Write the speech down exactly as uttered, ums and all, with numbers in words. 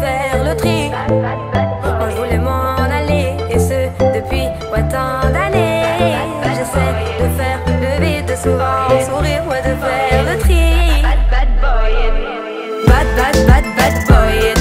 faire le tri. Moi je voulais m'en aller, et ce depuis ouais, tant d'années. J'essaie de faire le vide, de souvent sourire, ouais, de faire le tri. Bad, bad boy, bad, bad, bad, bad boy.